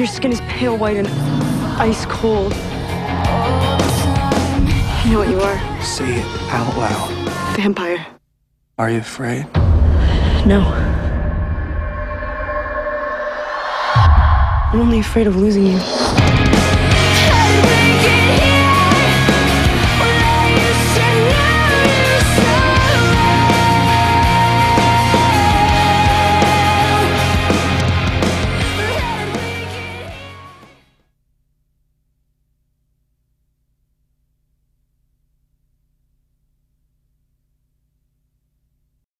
Your skin is pale white and ice cold. You know what you are. Say it out loud. Vampire. Are you afraid? No. I'm only afraid of losing you.